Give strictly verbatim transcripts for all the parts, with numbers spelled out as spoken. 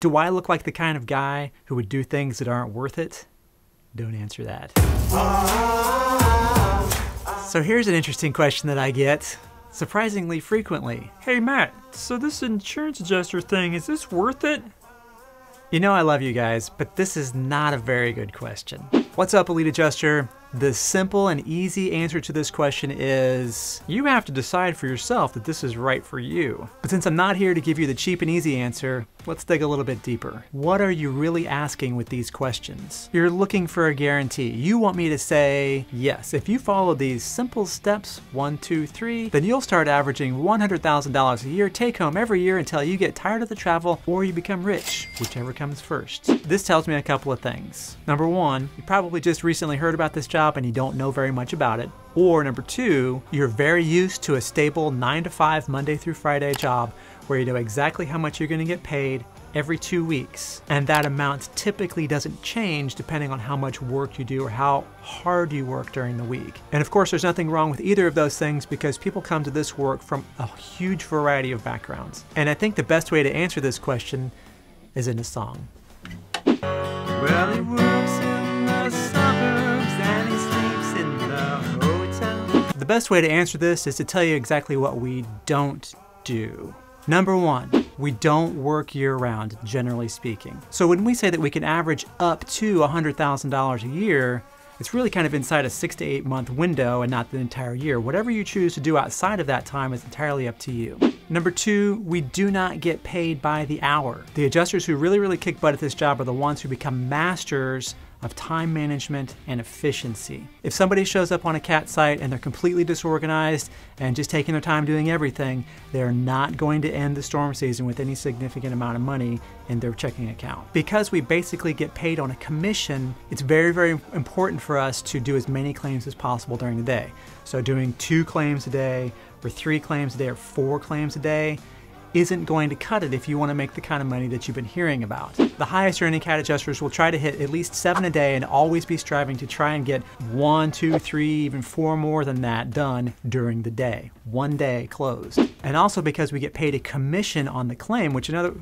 Do I look like the kind of guy who would do things that aren't worth it? Don't answer that. So here's an interesting question that I get surprisingly frequently. Hey Matt, so this insurance adjuster thing, is this worth it? You know I love you guys, but this is not a very good question. What's up, Elite Adjuster? The simple and easy answer to this question is you have to decide for yourself that this is right for you. But since I'm not here to give you the cheap and easy answer, let's dig a little bit deeper. What are you really asking with these questions? You're looking for a guarantee. You want me to say, yes, if you follow these simple steps, one, two, three, then you'll start averaging one hundred thousand dollars a year take home every year until you get tired of the travel or you become rich, whichever comes first. This tells me a couple of things. Number one, you probably Probably just recently heard about this job and you don't know very much about it. Or number two, you're very used to a stable nine to five Monday through Friday job where you know exactly how much you're going to get paid every two weeks. And that amount typically doesn't change depending on how much work you do or how hard you work during the week. And of course, there's nothing wrong with either of those things because people come to this work from a huge variety of backgrounds. And I think the best way to answer this question is in a song. Well, it works. The best way to answer this is to tell you exactly what we don't do. Number one, we don't work year-round, generally speaking. So when we say that we can average up to one hundred thousand dollars a year, it's really kind of inside a six to eight month window and not the entire year. Whatever you choose to do outside of that time is entirely up to you. Number two, we do not get paid by the hour. The adjusters who really, really kick butt at this job are the ones who become masters of time management and efficiency. If somebody shows up on a C A T site and they're completely disorganized and just taking their time doing everything, they're not going to end the storm season with any significant amount of money in their checking account. Because we basically get paid on a commission, it's very, very important for us to do as many claims as possible during the day. So doing two claims a day, or three claims a day, or four claims a day, isn't going to cut it if you want to make the kind of money that you've been hearing about. The highest earning C A T adjusters will try to hit at least seven a day and always be striving to try and get one, two, three, even four more than that done during the day. One day closed. And also because we get paid a commission on the claim, which another,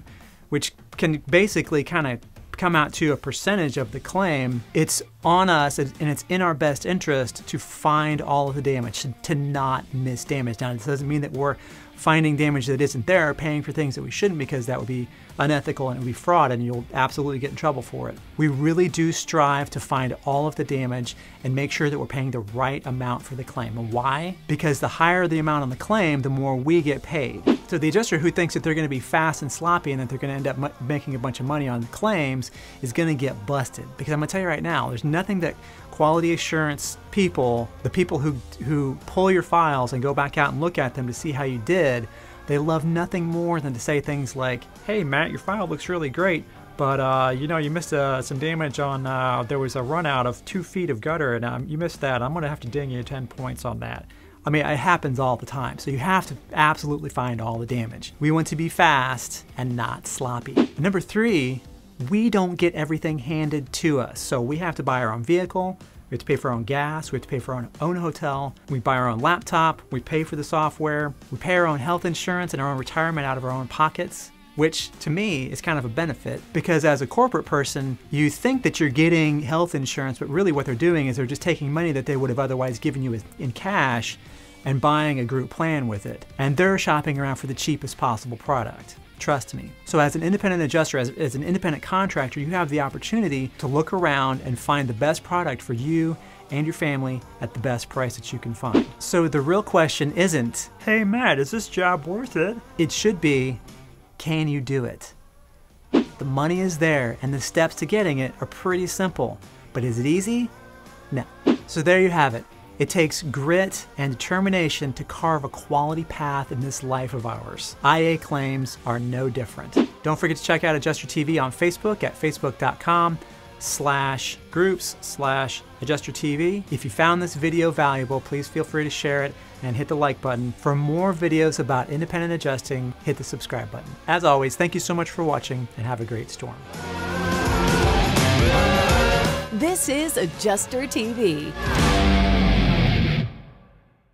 which can basically kind of come out to a percentage of the claim, it's on us and it's in our best interest to find all of the damage, to not miss damage. Now, this doesn't mean that we're finding damage that isn't there, paying for things that we shouldn't, because that would be unethical and it would be fraud and you'll absolutely get in trouble for it. We really do strive to find all of the damage and make sure that we're paying the right amount for the claim. And why? Because the higher the amount on the claim, the more we get paid. So the adjuster who thinks that they're gonna be fast and sloppy and that they're gonna end up making a bunch of money on the claims is gonna get busted. Because I'm gonna tell you right now, there's nothing that quality assurance people, the people who, who pull your files and go back out and look at them to see how you did, they love nothing more than to say things like, hey Matt, your file looks really great, but uh, you know, you missed uh, some damage on, uh, there was a run out of two feet of gutter and um, you missed that, I'm gonna have to ding you ten points on that. I mean, it happens all the time, so you have to absolutely find all the damage. We want to be fast and not sloppy. Number three, we don't get everything handed to us. So we have to buy our own vehicle, we have to pay for our own gas, we have to pay for our own hotel, we buy our own laptop, we pay for the software, we pay our own health insurance and our own retirement out of our own pockets, which to me is kind of a benefit because as a corporate person, you think that you're getting health insurance, but really what they're doing is they're just taking money that they would have otherwise given you in cash and buying a group plan with it. And they're shopping around for the cheapest possible product. Trust me. So as an independent adjuster, as, as an independent contractor, you have the opportunity to look around and find the best product for you and your family at the best price that you can find. So the real question isn't, hey Matt, is this job worth it? It should be, can you do it? The money is there and the steps to getting it are pretty simple, but is it easy? No. So there you have it. It takes grit and determination to carve a quality path in this life of ours. I A claims are no different. Don't forget to check out AdjusterTV on Facebook at facebook.com slash groups slash AdjusterTV. If you found this video valuable, please feel free to share it and hit the like button. For more videos about independent adjusting, hit the subscribe button. As always, thank you so much for watching and have a great storm. This is AdjusterTV.